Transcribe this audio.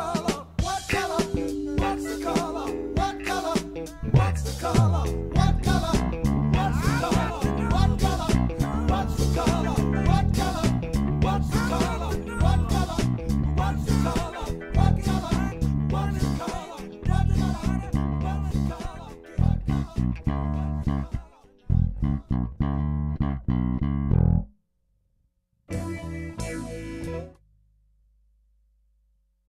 color? What color? What's the color? What color? What's the color?